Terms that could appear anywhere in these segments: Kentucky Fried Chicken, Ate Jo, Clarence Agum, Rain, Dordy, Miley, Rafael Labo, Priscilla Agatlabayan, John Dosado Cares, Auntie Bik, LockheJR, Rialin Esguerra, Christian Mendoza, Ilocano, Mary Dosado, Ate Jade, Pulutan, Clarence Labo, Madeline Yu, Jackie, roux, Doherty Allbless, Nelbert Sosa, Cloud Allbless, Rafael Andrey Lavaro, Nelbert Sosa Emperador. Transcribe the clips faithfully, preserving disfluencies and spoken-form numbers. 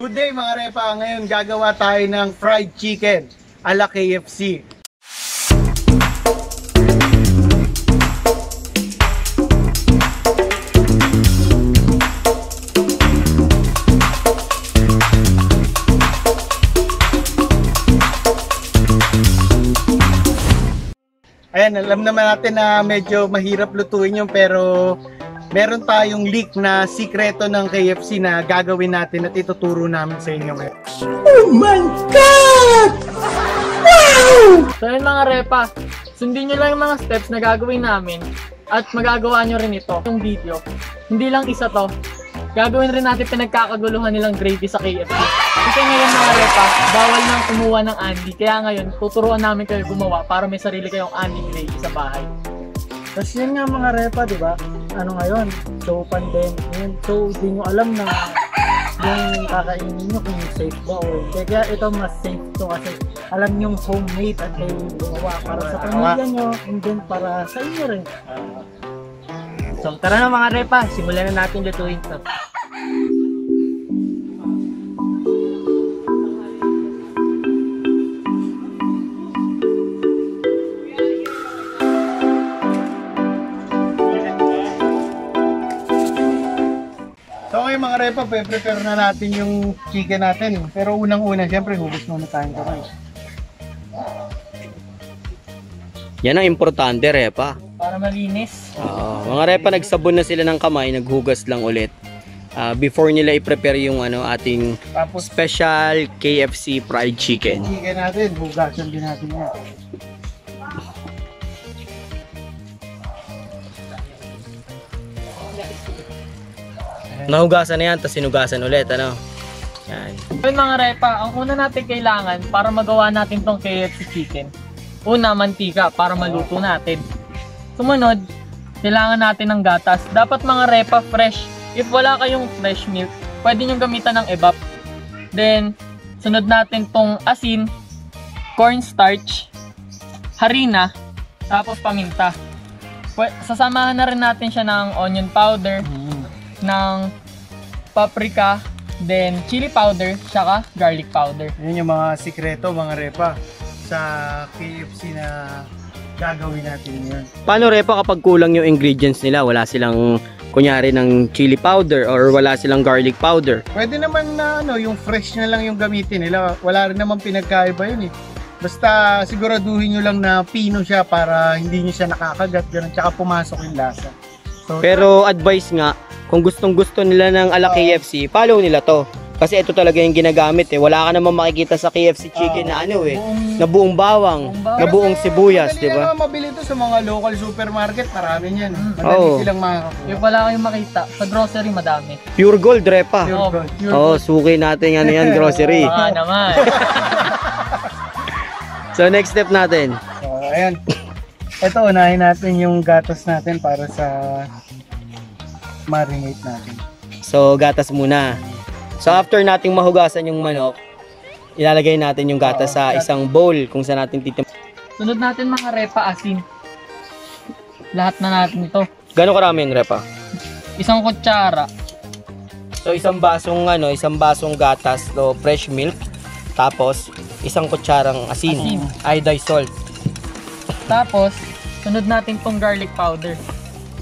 Good day mga repa, ngayon gagawa tayo ng fried chicken a la K F C. Ayan, alam naman natin na medyo mahirap lutuin yun pero meron tayong leak na sikreto ng K F C na gagawin natin at ituturo namin sa inyo ngayon. Oh my God! Wow! So yun mga repa, sundin nyo lang yung mga steps na gagawin namin at magagawa nyo rin ito. Yung video, hindi lang isa to. Gagawin rin natin pinagkakaguluhan nilang gravy sa K F C. Kasi ngayon mga repa, bawal nang kumuha ng Andy. Kaya ngayon, tuturuan namin kayo gumawa para may sarili kayong Andy gravy sa bahay. Tapos yun nga mga repa, di ba? Ano ngayon, so pandemic ngayon, so hindi nyo alam na yung kakainin nyo kung safe ba o okay. Kaya ito mas safe to kasi alam nyo homemade at kayo gumawa para sa pamilya nyo and then para sa inyo rin. So tara na mga repa, simulan na natin lutuin ito. Mga repa, pre-prepare na natin yung chicken natin. Pero unang-una, siyempre, hugas muna tayong kamay. Yan ang importante, repa. Para malinis. Uh, mga repa, nagsabon na sila ng kamay, naghugas lang ulit. Uh, before nila i-prepare yung ano, ating tapos, special K F C fried chicken. Chicken natin, hugasan din natin yan. Nahugasan na yan, tapos sinugasan ulit, ano? Yan. Yun mga repa, ang una natin kailangan para magawa natin tong K F C chicken. Una, mantika para maluto natin. Sumunod, kailangan natin ng gatas. Dapat mga repa, fresh. If wala kayong fresh milk, pwede nyo gamitan ng ebap. Then, sunod natin tong asin, cornstarch, harina, tapos paminta. Sasamahan na rin natin siya ng onion powder, ng paprika, then chili powder, saka garlic powder. Yun yung mga sikreto mga repa sa K F C na gagawin natin yun. Paano repa kapag kulang yung ingredients nila? Wala silang kunyari ng chili powder or wala silang garlic powder? Pwede naman na ano, yung fresh na lang yung gamitin nila. Wala rin naman pinagkaiba yun eh. Basta siguraduhin nyo lang na pino siya para hindi nyo siya nakakagat ganun, tsaka pumasok yung lasa. So, pero advice nga, kung gustong-gusto nila ng ala K F C, follow nila to. Kasi ito talaga yung ginagamit eh. Wala ka namang makikita sa K F C chicken uh, na ano eh. Buong, na buong bawang, bawang na buong sibuyas, di ba? Madali mabili to sa mga local supermarket. Marami niyan. Madali oh. silang makakakuha. Yung wala kayong makita, sa grocery madami. Pure gold, repa. Pure oh, gold. Pure oh, suki natin ano yan, grocery. Oo oh, naman. So next step natin. So, ayan. Ito, unahin natin yung gatas natin para sa marinate natin. So gatas muna. So after nating mahugasan yung manok, ilalagay natin yung gatas sa isang bowl kung saan natin titim. Sunod natin mga repa asin. Lahat na natin ito. Gano'ng karami yung repa? Isang kutsara. So isang basong ano, isang basong gatas to fresh milk. Tapos isang kutsarang asin, asin. Iodized salt. Tapos sunod natin tong garlic powder.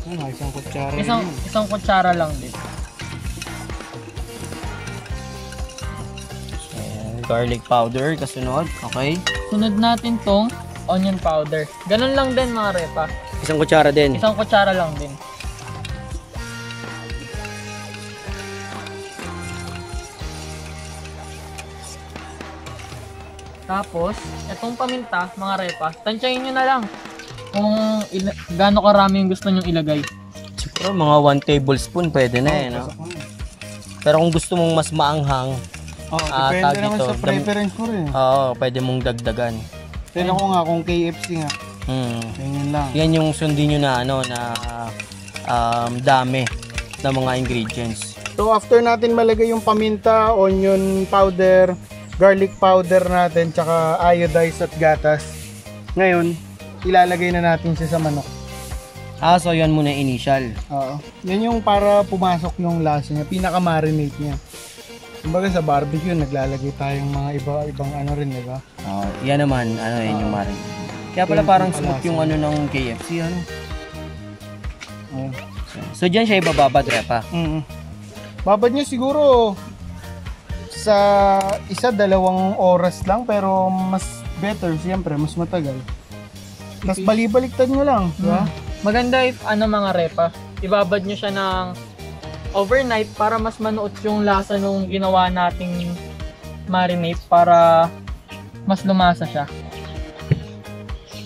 Ano, isang kutsara isang, isang kutsara lang din. Ayan, garlic powder kasunod, okay. Sunod natin tong onion powder. Ganun lang din mga repa. Isang kutsara din. Isang kutsara lang din. Tapos, itong paminta mga repa, tansyahin nyo na lang kung gaano karami yung gusto nyong ilagay. Siguro mga one tablespoon pwede na oh, eh. No? Pero kung gusto mong mas maanghang, oh, uh, depende naman ito, sa preference mo rin. Oo, oh, pwede mong dagdagan. Pero ko nga kung K F C nga. Hmm. Yan lang. Yan yung sundin nyo na ano na um, dami ng mga ingredients. So after natin malagay yung paminta, onion powder, garlic powder natin, tsaka iodized at gatas. Ngayon, ilalagay na natin siya sa manok. Ah, so yun muna initial. Oo. Yan yung para pumasok yung lasa niya, pinaka-marinate niya. Kumbaga sa barbecue, naglalagay tayong mga iba-ibang ano rin, di ba? Oo, oh, yan naman, ano yan uh, yung marin. Kaya pala parang smooth yung ano ng K F C, ano? Oh. So, dyan siya ibababad, Repa? Mm-hmm. Babad niya siguro sa isa, dalawang oras lang, pero mas better, siyempre, mas matagal. Tapos balibaliktad nyo lang, di ba? Mm-hmm. Maganda if ano mga Repa, ibabad nyo siya ng overnight para mas manuot yung lasa nung ginawa nating marinate para mas lumasa siya.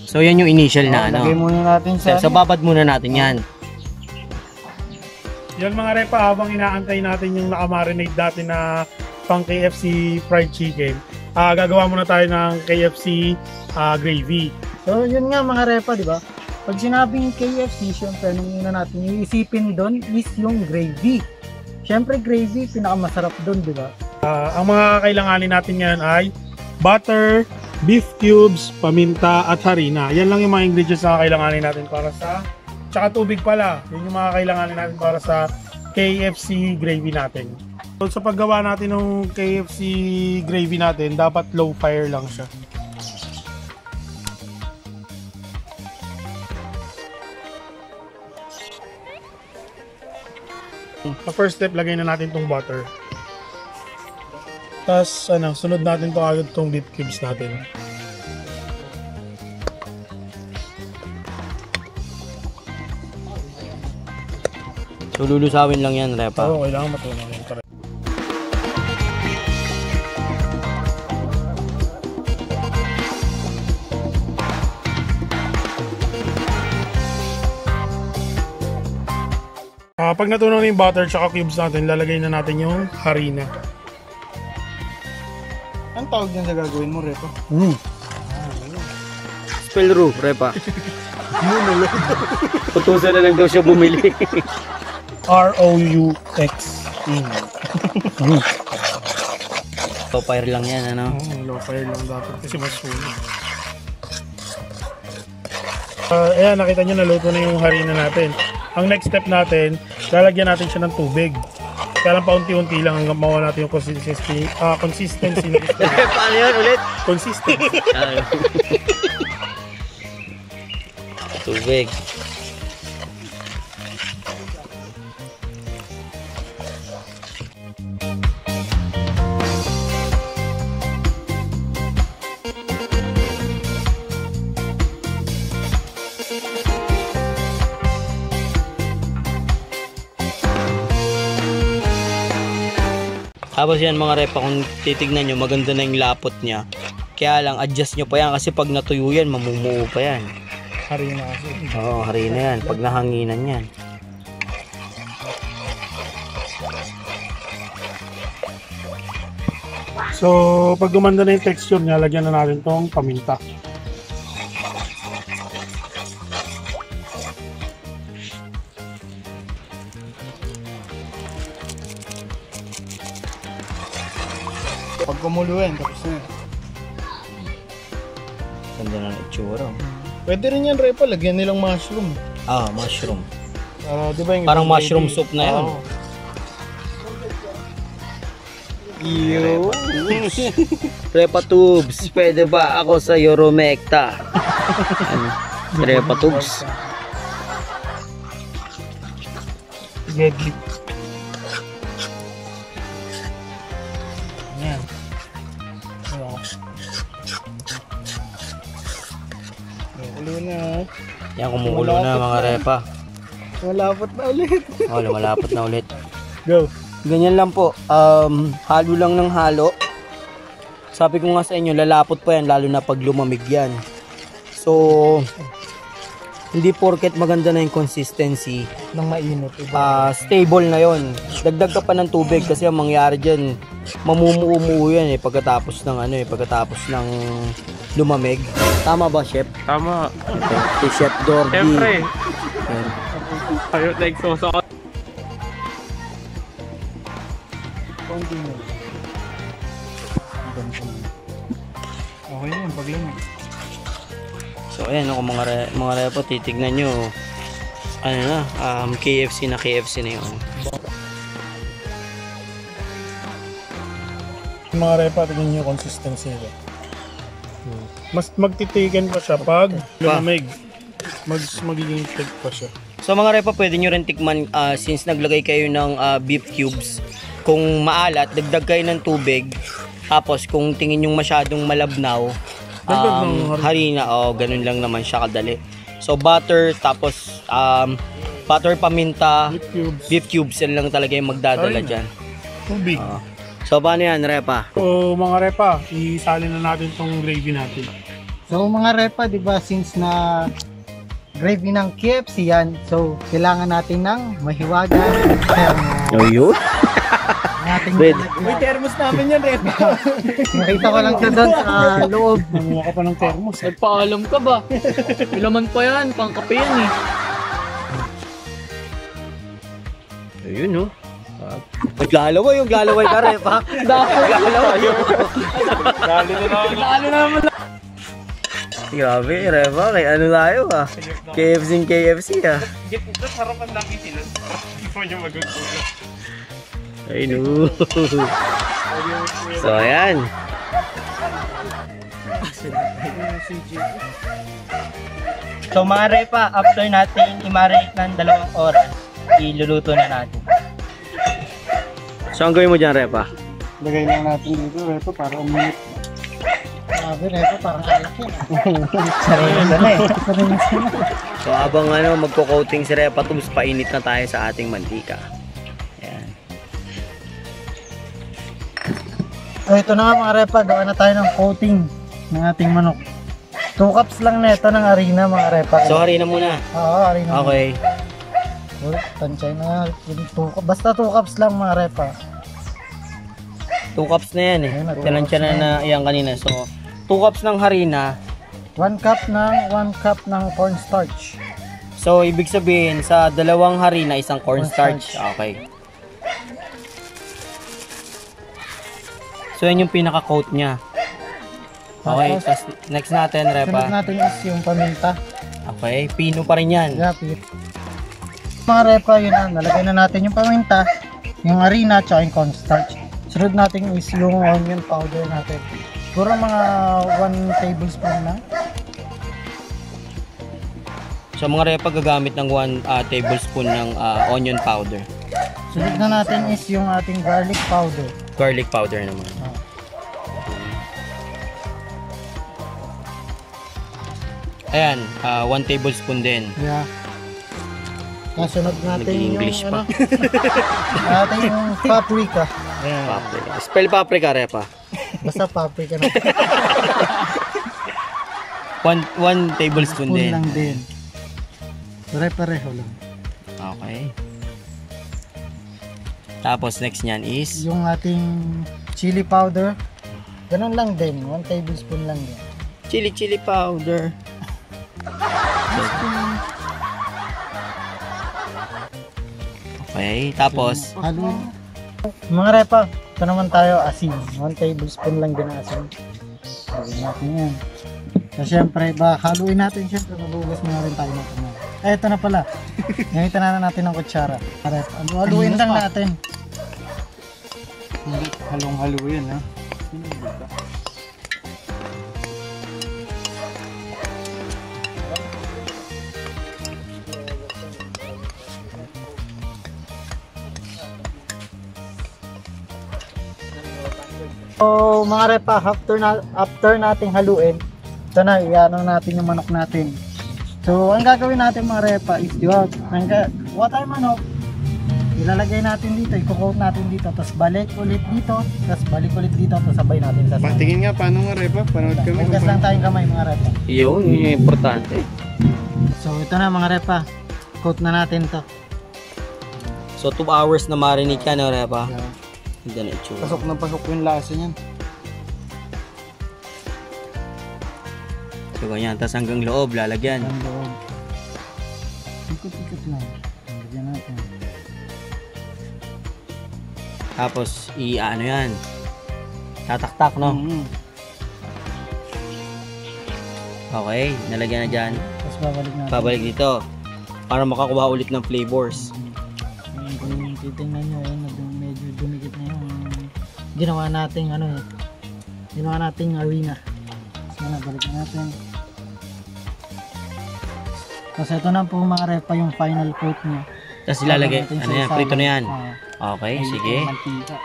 So yan yung initial oh, na ano. Lagay muna natin sa so, so babad muna natin yan. Yan mga Repa, habang inaantay natin yung naka-marinate dati na pang K F C fried chicken, uh, gagawa muna tayo ng K F C uh, gravy. So yun nga mga Repa, di ba? Pag sinabing K F C, syempre, nung una natin, yung isipin doon is yung gravy. Syempre, gravy, pinakamasarap doon, di ba? Uh, ang mga kailanganin natin ngayon ay butter, beef cubes, paminta, at harina. Yan lang yung mga ingredients na kailanganin natin para sa... Tsaka tubig pala. Yan yung mga kailanganin natin para sa K F C gravy natin. So, sa paggawa natin ng K F C gravy natin, dapat low fire lang siya. Sa first step, lagay na natin itong butter. Tapos, ano, sunod natin ito agad itong beef cubes natin. So, lulusawin lang yan, Repa? Oo, kailangan matunaw yan. Uh, pag natunaw na yung butter tsaka cubes natin, lalagay na natin yung harina. Ang tawag dyan sa gagawin mo, Repa? Mm. Ah, spell roof, Repa. Putusan na lang daw siya bumili. R O U X. Mm. Low fire lang yan, ano? Mm, low fire lang dapat kasi mas sunog. Uh, ayan, nakita nyo, naluto na yung harina natin. Ang next step natin, lalagyan natin siya ng tubig. Kaya lang paunti-unti lang hanggang mawala natin yung consistency. Ah, uh, consistency na ito. Paano yun ulit? Consistency. Tubig. Tapos yan mga Repa, kung titignan nyo, maganda na yung lapot niya. Kaya lang, adjust nyo pa yan kasi pag natuyo yan, mamumuo pa yan. Harina kasi. Oo, harina yan. Pag nahanginan yan. So, pag gumanda na yung texture niya, lagyan na natin tong paminta. Pag kumuluin, tapos na yun. Ganda na ng itsura. Pwede rin yan, Repa. Lagyan nilang mushroom. Ah, mushroom. Uh, diba yung parang mushroom baby? Soup na yan. Oh. Yo. Repa Tubes, pwede ba ako sa Yoromekta? Repa Tubes. Deadly. Yan, kumukulo na mga Repa. Lumalapot na ulit. Oo, oh, lumalapot na ulit. Go. Ganyan lang po. Um, halo lang ng halo. Sabi ko nga sa inyo, lalapot pa yan, lalo na pag lumamig yan. So, hindi porket maganda na yung consistency. Nang mainit. Uh, stable na yon. Dagdag ka pa ng tubig kasi ang mangyari dyan, mamumuumuo yan eh, pagkatapos ng ano eh, pagkatapos ng... lumamig. Tama ba, Chef? Tama. Okay. Si Chef Dordy. Siyempre. Kayo like soso. Continue. Okay na yung paglamig. So, ayan. Kung mga, re mga Repa, titignan nyo. Ano na, um, K F C na K F C na yun. Mga repa, tingin nyo consistency nila. Hmm. Mas magtitiken pa siya pag lumamig. Mas magiging shake pa siya. So mga repa, pwede nyo rin tikman uh, since naglagay kayo ng uh, beef cubes. Kung maalat, dagdag kayo ng tubig. Tapos kung tingin nyo masyadong malabnaw, um, harina, o oh, ganun lang naman siya kadali. So butter, tapos um, butter, paminta, beef cubes, beef cubes yan lang talaga yung magdadala harina dyan. Tubig. Uh, So, paano yan, Repa? So, mga Repa, isalin na natin tong gravy natin. So, mga Repa, di ba, since na gravy ng K F C yan, so, kailangan natin ng mahiwagan. Oh, yun? Wait. May termos namin yan, Repa. Nakita ko lang siya doon sa loob. Namuha ka pa ng termos. Nagpaalam ka ba? Ilaman pa yan, pangkape yan eh. Ayun, oh. Naglalaway yung lalaway ka, Repa. Naglalaway yung lalo naman lang. Grabe, Repa, kay ano tayo ha? K F C K F C ha? Ito sarapan lang yung sila. Hindi mo nyo magugulog. Ay no. So ayan. So mga Repa, after natin i-marinate ng dalawang oras, iluluto na natin. So, ang gawin mo dyan, Repa? Lagay lang natin dito, Repa, para umunit. Sabi, Repa, parang alak yan. Sarili na eh. Sarili na. So, abang ano, magpo-coating si Repa, tumis painit na tayo sa ating mantika. Ayan. So, ito na nga mga Repa, gawa na tayo ng coating ng ating manok. Two cups lang na ito ng harina, mga Repa. So, harina muna? Oo, harina muna. Okay. Tansya na, basta two cups lang mga Repa. two cups na yan eh. Tansya na na yan kanina. So, two cups ng harina. one cup ng one cup ng cornstarch. So, ibig sabihin, sa dalawang harina, isang cornstarch. Okay. So, yan yung pinaka-coat niya. Okay, tapos next natin, Repa. Sunod natin is yung paminta. Okay, pino pa rin yan. Mga Repa, yun na, nalagay na natin yung paminta, yung harina, tsaka yung cornstarch. Sunod natin is yung onion powder natin. Siguro mga one tablespoon na. So mga Repa, gagamit ng one tablespoon ng uh, onion powder. Sunod na natin is yung ating garlic powder. Garlic powder naman. Ah. Ayan, one tablespoon din. Yeah. Kasunod natin English yung pa. Ano, natin yung paprika. Ayan. Paprika. Spell paprika, Repa. Basta paprika na. one, one tablespoon din. Lang din. Pare-pareho lang. Okay. Tapos next niyan is? Yung ating chili powder. Ganun lang din. One tablespoon lang din. Chili chili powder. Okay, tapos halo. Mga Repa, ito naman tayo asin. one tablespoon lang din asin. Haluin natin yan. So, syempre, ba, haluin natin. Syempre, magugas mo na rin tayo natin. Eh, ito na pala. Gamitan na natin ng kutsara. Haluin lang natin. Halong-haluin, ha? So mga Repa, after, na, after nating haluin, ito na, iyanong natin yung manok natin. So ang gagawin natin mga Repa is, di ba, kuha tayo manok, ilalagay natin dito, i-coat natin dito, tapos balik ulit dito, tapos balik ulit dito, tapos sabay natin sa sasama. Tingin nga, paano mga Repa? Panood kami. Hugas lang tayong kamay mga Repa. Yun, yun yung importante. So ito na mga Repa, coat na natin to. So two hours na marinate ka na Repa? Yeah. Pasok na pasok yung lasa niyan. So ganyan, tas hanggang loob lalagyan. Hanggang loob. Ikot-ikot lang. Lalagyan natin. Tapos i-ano yan. Tataktak, no? Mm-hmm. Okay, nalagyan na dyan. Tapos babalik natin. Babalik dito. Para makakuha ulit ng flavors. Mm-hmm. Titingnan nyo, ayun, medyo dumikit na yun. Hindi ginawa nating ano eh, ginawa nating arena. So nabalikan natin. Kasi ito na po mga ref pa yung final coat niya. Tapos ilalagay, ano yan, prito na yan. Uh, okay, ay, sige. Mantika.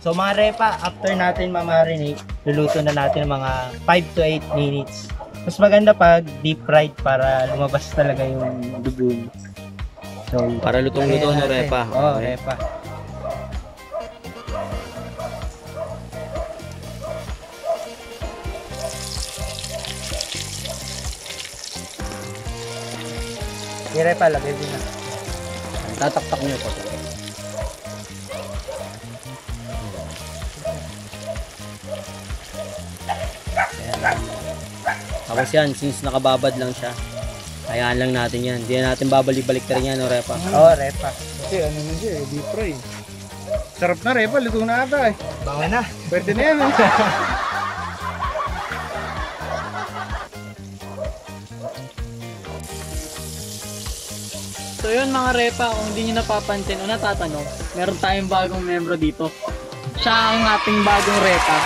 So mga repa, after natin mamarinate, luluto na natin mga five to eight minutes. Mas maganda pag deep fried para lumabas talaga yung dugo. So para lutong-luto na repa. Oo, okay. Repa. Yung repa, lagay din na. Tataktak nyo po. Tapos yan, since nakababad lang siya, hayaan lang natin yan. Hindi natin babalik-balik na rin yan, no, Repa? Oo, oh, Repa. Kasi ano na siya, deep fry. Sarap na, Repa. Luto na ata eh. Bawa na. Pwede na yan, eh. So yun mga Repa, kung hindi nyo napapansin o natatanong, meron tayong bagong membro dito. Siya ang ating bagong Repa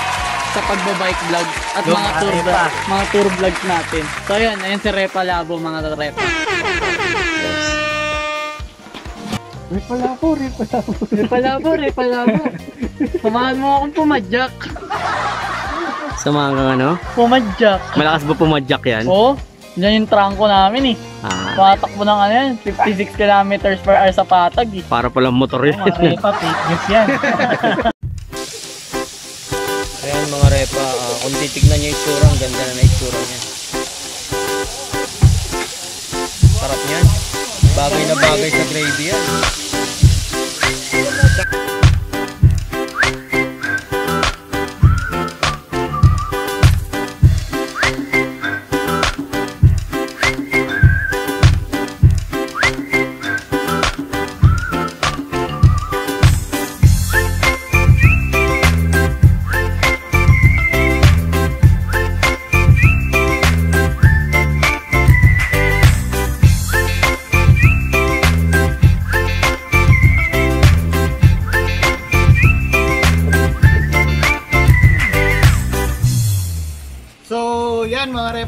sa pagbabike vlog at Look, mga tour vlog, mga tour vlogs natin. So ayan, ayan si Rafael Labo mga Repa. Yes. Rafael Labo, Rafael Labo, Rafael Labo, Rafael Labo. Samahan mo akong pumadyak. Samahan kang ano? Pumadyak. Malakas ba pumadyak yan? Oo. Yan yung trangko namin eh. Ah. Patakbo ng ano yan, fifty-six kilometers per hour sa patag eh. Para palang motor yan. Mga Repa, fitness yan. Ayan mga Repa, uh, kung titignan nyo yung itsura, ang ganda na na itsura niya. Sarap niyan. Bagay na bagay sa gravy yan.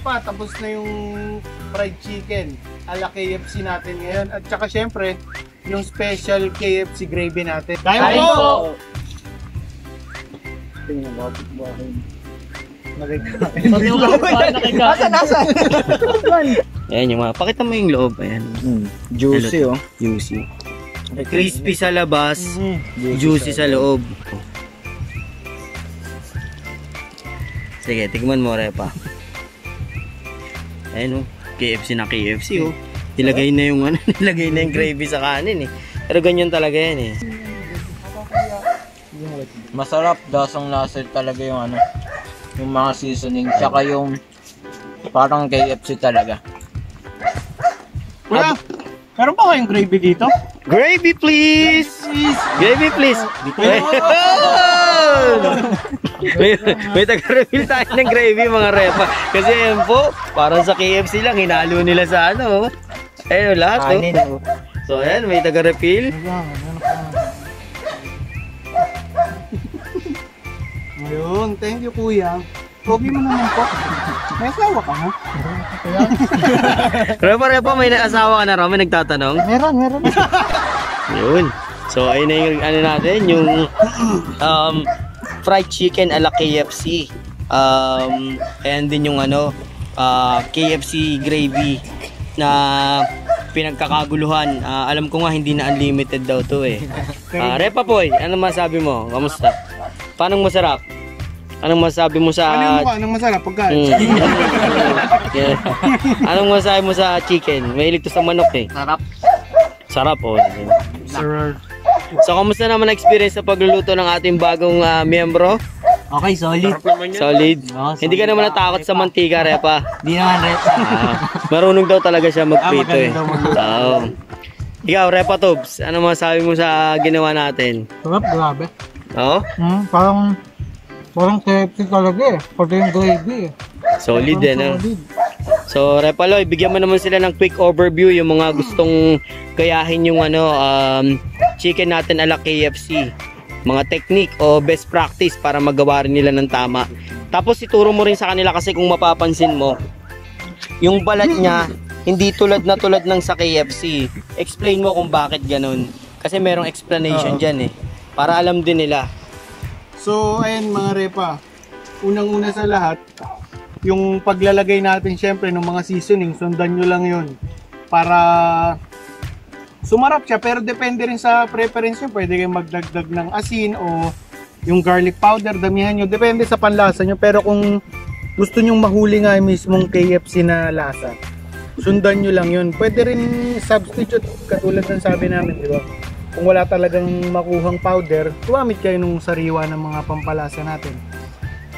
Pa, tapos na yung fried chicken ala K F C natin ngayon at saka syempre yung special K F C gravy natin. Kain po! Tingnan mo, bakit nakikain? Asan, asan? Ayan yung mga, pakita mo yung loob. Ayan. Mm. Juicy, oh. Juicy. Crispy sa labas, mm-hmm. Juicy sa loob. Sige, tigman mo Repa. Ayun oh, K F C na K F C oh. Nilagay na yung ano, nilagay na yung gravy sa kanin eh. Pero ganyan talaga yan eh. Masarap, dasang lasa talaga yung ano, yung mga seasoning, tsaka yung parang K F C talaga. Wala, meron ba kayong gravy dito? Gravy please! Please. Gravy please! may, may taga-reveal tayo ng gravy mga Repa. Kasi yan po, parang sa K F C lang, hinalo nila sa ano. Ayun, lahat oh. So ayan, may taga-reveal. Ayun, thank you kuya. Pogi mo naman po. May asawa ka ha? Repa, Repa, may asawa ka na raw? May nagtatanong? Meron, meron. Ayun. So ayun na yung ano natin, yung um, fried chicken ala K F C. Um, ayan din yung ano, uh, K F C gravy na pinagkakaguluhan. Uh, alam ko nga hindi na unlimited daw to eh. Uh, Repa Poy, ano masabi mo? Kamusta? Paano masarap? Anong masabi mo sa... Ano mo anong masarap pagkain? Mm. Yeah. Anong masabi mo sa chicken? May iligtos ng manok eh. Sarap. Sarap oh. Sarap. So, kamusta naman na-experience na pagluluto ng ating bagong uh, miyembro? Okay, solid. Solid. Oh, solid. Hindi ka naman natakot sa mantika, Repa. Hindi naman, Repa. Ah, marunong daw talaga siya magprito eh. So, ikaw, Repa Tubs, ano masabi mo sa ginawa natin? Sarap, grabe. Oo? Oh? Mm, parang, parang K F C talaga eh. Pati yung gravy eh. Solid eh, no? So, Repa Loy, bigyan mo naman sila ng quick overview yung mga gustong kayahin yung ano, um, chicken natin ala K F C. Mga technique o best practice para magawa rin nila ng tama. Tapos ituro mo rin sa kanila kasi kung mapapansin mo, yung balat niya, hindi tulad na tulad ng sa K F C. Explain mo kung bakit ganun. Kasi merong explanation uh, dyan eh. Para alam din nila. So, ayan mga Repa. Unang-una sa lahat, yung paglalagay natin syempre ng mga seasoning, sundan nyo lang yun. Para... sumarap siya, pero depende rin sa preference nyo. Pwede kayong magdagdag ng asin o yung garlic powder, damihan nyo. Depende sa panlasa nyo. Pero kung gusto nyong mahuli nga yung mismong K F C na lasa, sundan nyo lang yun. Pwede rin substitute, katulad ng sabi namin, di ba? Kung wala talagang makuhang powder, tuwamit kayo nung sariwa ng mga pampalasa natin.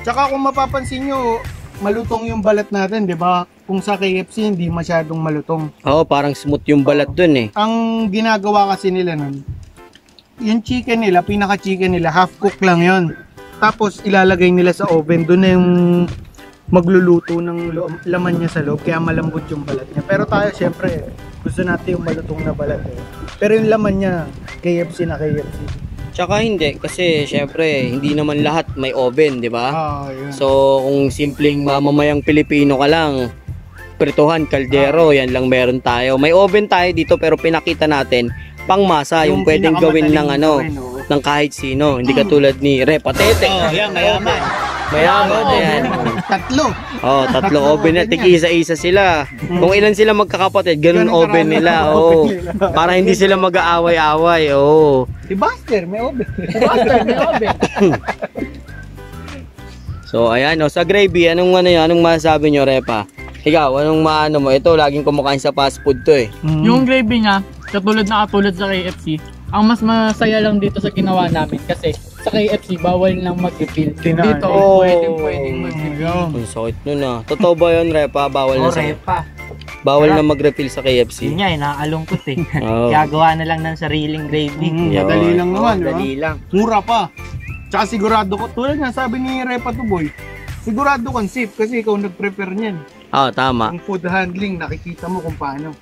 Tsaka kung mapapansin nyo, malutong yung balat natin, di ba? Kung sa K F C, hindi masyadong malutong. Oo, oh, parang smooth yung balat dun eh. Ang ginagawa kasi nila nun, yung chicken nila, pinaka-chicken nila, half-cook lang yon. Tapos, ilalagay nila sa oven. Dun na yung magluluto ng laman niya sa loob, kaya malambot yung balat niya. Pero tayo, syempre, gusto natin yung malutong na balat eh. Pero yung laman niya, K F C na K F C. Tsaka hindi, kasi syempre, hindi naman lahat may oven, di ba? Oh, yeah. So, kung simpleng mamamayang Pilipino ka lang, prituhan, kaldero, oh, yan lang meron tayo. May oven tayo dito, pero pinakita natin, pangmasa, yung, yung pwedeng gawin ng ano, no? Ng kahit sino. Hindi katulad ni Repa Tete. Oh, yan, mayaman. Mayaman, oh, yan. Tatlo. Oh, tatlo oven na, tig-isa-isa sila. Kung ilan sila magkakapatid, ganun oven nila. Oh, para hindi sila mag-aaway-aaway, oh. Si Buster, may oven. Buster, may oven. So, ayan, oh, sa gravy, anong ano yan? Anong masasabi nyo, Repa? Ikaw, anong maano mo? Ito, laging kumakain sa fast food to, eh. Mm. Yung gravy niya, katulad na katulad sa K F C, ang mas masaya lang dito sa ginawa namin kasi sa K F C, bawal lang mag-refill. Dito, oh, pwedeng, pwedeng mag-refill. Ang sakit nun, ah. Totoo ba yun, Repa? Bawal oh, na sa... Repa. Bawal na mag-refill sa K F C. Yun nga, inaalungkot eh. Oh. Gagawa na lang ng sariling gravy. Mm, madali lang naman, oh, madali lang. Mura pa. Tsaka sigurado ko, tulad nga sabi ni Repa to boy, sigurado kang safe kasi ikaw nag-prepare niyan. Oo, oh, tama. Yung food handling, nakikita mo kung paano.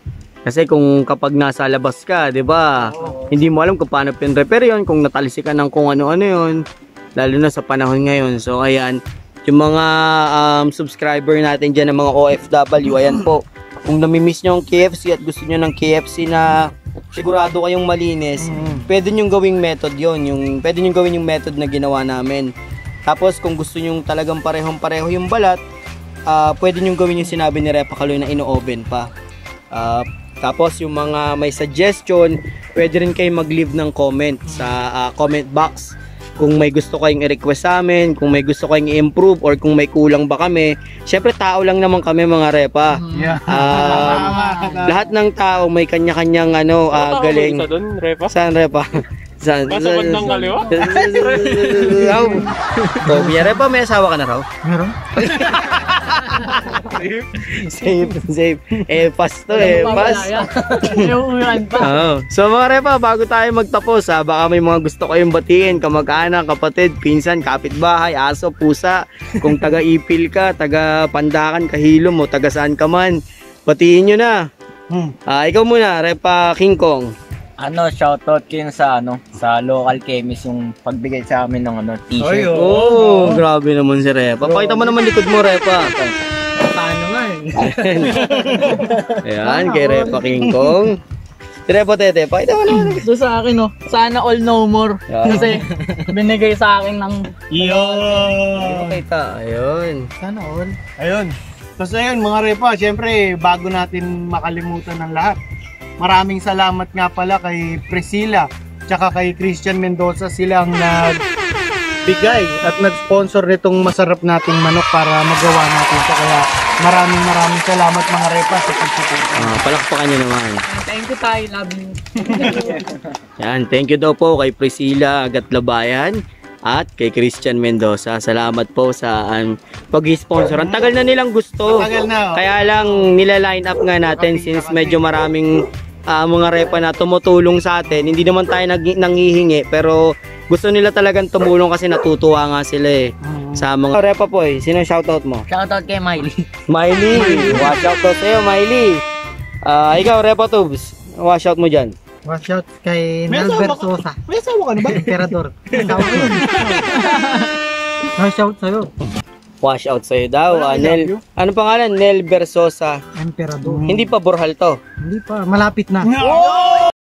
Kasi kung kapag nasa labas ka, di ba, oh, hindi mo alam kung paano pin-prepare yun, kung natalisi ka ng kung ano-ano yun, lalo na sa panahon ngayon. So, ayan, yung mga um, subscriber natin dyan ng mga O F W, ayan po. Kung nami-miss nyo ang K F C at gusto nyo ng K F C na sigurado kayong malinis, mm, pwede nyo gawing method yun. Yung, pwede nyo gawin yung method na ginawa namin. Tapos kung gusto nyo talagang parehong-pareho yung balat, uh, pwede nyo gawin yung sinabi ni Repa Kaloy na ino-oven pa. Uh, tapos yung mga may suggestion, pwede rin kayo mag-leave ng comment sa uh, comment box. Kung may gusto kayong i-request sa amin, kung may gusto kayong i-improve, or kung may kulang ba kami. Siyempre, tao lang naman kami mga Repa. Yeah. Um, lahat ng tao may kanya-kanyang ano, uh, galing. Saan doon, Repa? Saan, Repa? Saan? Sa bandang kaliwa? Kuya Repa, may asawa ka na raw? Meron. Safe. Safe, safe. Eh, pasto eh, pas. Oh. So mga Repa, bago tayo magtapos ha, baka may mga gusto kayong batiin, kamag-anak, kapatid, pinsan, kapitbahay, aso, pusa, kung taga-Ipil ka, taga-Pandakan, Kahilom, o taga saan ka man, batiin nyo na. Hmm. Uh, ikaw muna, Repa King Kong. Ano, shoutout kayo sa ano, sa local chemist yung pagbigay sa amin ng ano, t-shirt. Oh, oh, grabe naman si Repa. Pakita mo naman likod mo, Repa. Paano nga eh. Ayan, kay Repa King Kong. Si Repa Tete, pakita mo naman. So sa akin, no, sana all no more. Yeah. Kasi binigay sa akin ng... Yun! Pakita, ayun. Sana all. Ayun. Tapos ayun, mga Repa, syempre, bago natin makalimutan ng lahat, Maraming salamat nga pala kay Priscilla tsaka kay Christian Mendoza, silang nagbigay at nag-sponsor nitong masarap nating manok para magawa natin. So kaya maraming maraming salamat mga repa sa pagsuporta. Ah, palakpakan niyo naman. Thank you tayo, love you. Yan, thank you daw po kay Priscilla Agatlabayan at kay Christian Mendoza. Salamat po sa um, pag-sponsor. Ang tagal na nilang gusto. Tagal na, oh. Kaya lang nila-line up nga natin since medyo maraming Uh, mga repa na tumutulong sa atin. Hindi naman tayo nangihingi, pero gusto nila talagang tumulong kasi natutuwa nga sila eh. Sa mga repa po eh, sino shoutout mo? Shoutout kay Miley. Miley, watch out to sa'yo Miley. uh, Ikaw repa Tubes, watch out mo dyan. Watch out kay Nelbert Sosa. May asawa ka na ba? Emperador. Watch out sa'yo. Wash out sa'yo daw. Ah, Nel, ano pangalan? Nelbert Sosa Emperador. Hindi pa Borhal to. Hindi pa. Malapit na. Oh!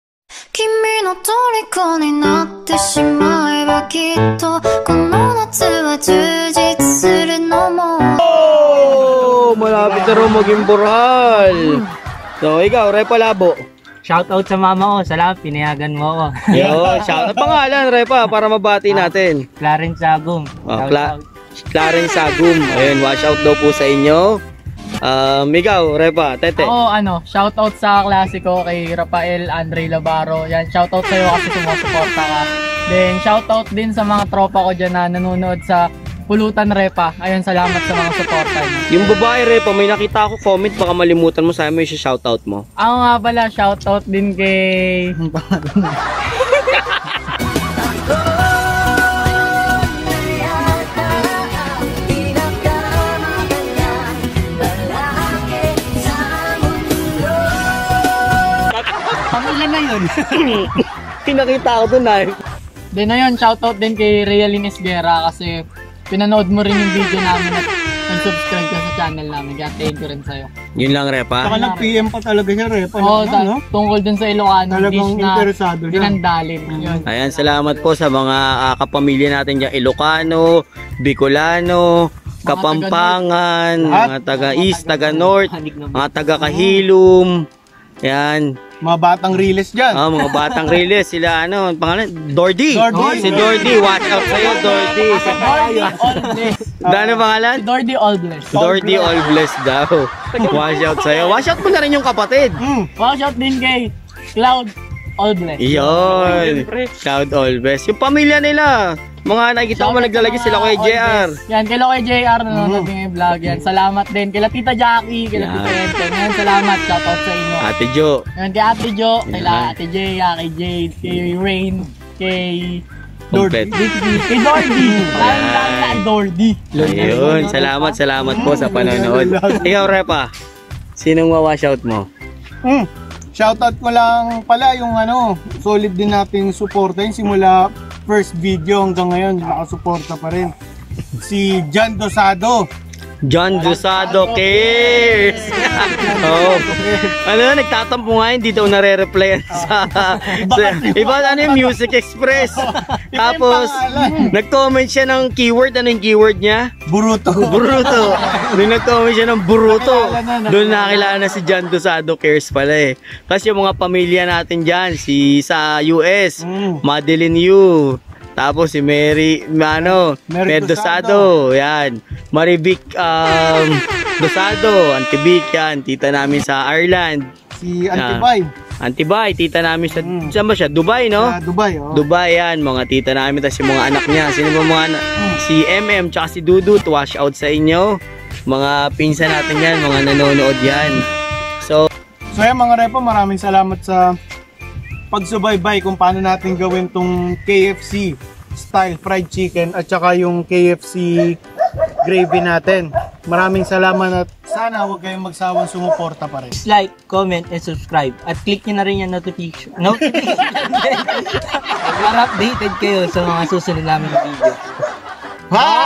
Oh! Malapit na rin maging Borhal. So, ikaw, Repa Labo. Shoutout sa mama ko. Salamat, pinayagan mo ako. Yo, shoutout. Pangalan, Repa, para mabati natin. Clarence Labo. Oh, Clarence. Clarence Agum. Ayun, watch out daw po sa inyo. Um, ikaw, Repa, Tete. Oo, ano, shout out sa klase ko kay Rafael Andrey Lavaro. Yan, shout out sa iyo kasi sumusuporta ka. Then shout out din sa mga tropa ko diyan na nanonood sa Pulutan Repa. Ayun, salamat sa mga suporta niyo. Yung babae Repa, may nakita ako comment, baka malimutan mo sa amin yung shout out mo. Ako nga pala, shout out din kay pinakita ko doon na eh. Then ayun, shoutout din kay Rialin Esguerra kasi pinanood mo rin yung video namin at nag-subscribe ka sa channel namin. Kaya thank you rin sa'yo. Yun lang Repa. Saka nag-P M pa talaga siya Repa. Oo, lang, no? Tungkol dun sa Ilocano. Talagang interesado na dinandalin. Ayan, salamat po sa mga uh, kapamilya natin dyan. Ilocano, Bicolano, Kapampangan, mga taga-East, taga-North, mga taga-Kahilum. Yan. Mga batang riles dyan. Oh, mga batang riles. Sila ano, pangalan? Dordy. Dordy. Oh, si Dordy. Watch out sa'yo, Dordy. Si Dordy Allbless. Ano pangalan? Si Doherty Allbless. Doherty Allbless daw. Watch out sa'yo. Watch out mo na rin yung kapatid. Mm. Watch out din kay Cloud Allbless. Iyon. Cloud Allbless. Yung pamilya nila. Mga nakikita ko naglalagay sila kay J R. Yan, kay LockheJR nanonood ng vlog yan. Salamat din kay Tita Jackie, kay Tita Ate. Yan, salamat shout out sa inyo. Ate Jo. Yan kay Ate Jo, kay Ate Jade, kay Jade, kay Rain, kay Dordy. Kay Dordy. Salamat kay Dordy. Ayun, salamat, salamat po sa panonood. Ikaw Repa, sinong wa-washout mo? Mm. Shoutout ko lang pala yung ano, solid din nating suporta yung simula first video hanggang ngayon, nakasuporta pa rin. Si John Dosado. John Dosado Cares. Oh. Ano, nagtatampo nga yun, hindi daw nare-replyan sa iba ano yung Music Express. Tapos nag-comment siya ng keyword, ano yung keyword niya? Buruto. Buruto. Nung nag-comment siya ng buruto, doon nakilala na si John Dosado Cares pala eh. Kasi yung mga pamilya natin dyan, si sa U S, Madeline Yu, tapos si Mary, ano, Mary Dosado, yan. Mary Bik, um, Dosado, Auntie Bik, yan. Tita namin sa Ireland. Si Auntie Bik. Auntie Bik, tita namin sa, mm. saan ba siya? Dubai, no? Uh, Dubai, oh. Dubai, yan. Mga tita namin, tapos yung mga anak niya. Sino ba mga, mm. si M M, tsaka si Dudu, wash out sa inyo. Mga pinsan natin yan, mga nanonood yan. So, so yan mga repa, maraming salamat sa pagsubaybay kung paano natin gawin tong K F C style fried chicken at saka yung K F C gravy natin. Maraming salamat at sana huwag kayong magsawang sumuporta pa rin. Like, comment, and subscribe. At click nyo na rin yung notification. Notification. Para updated kayo sa mga susunod namin video. Bye!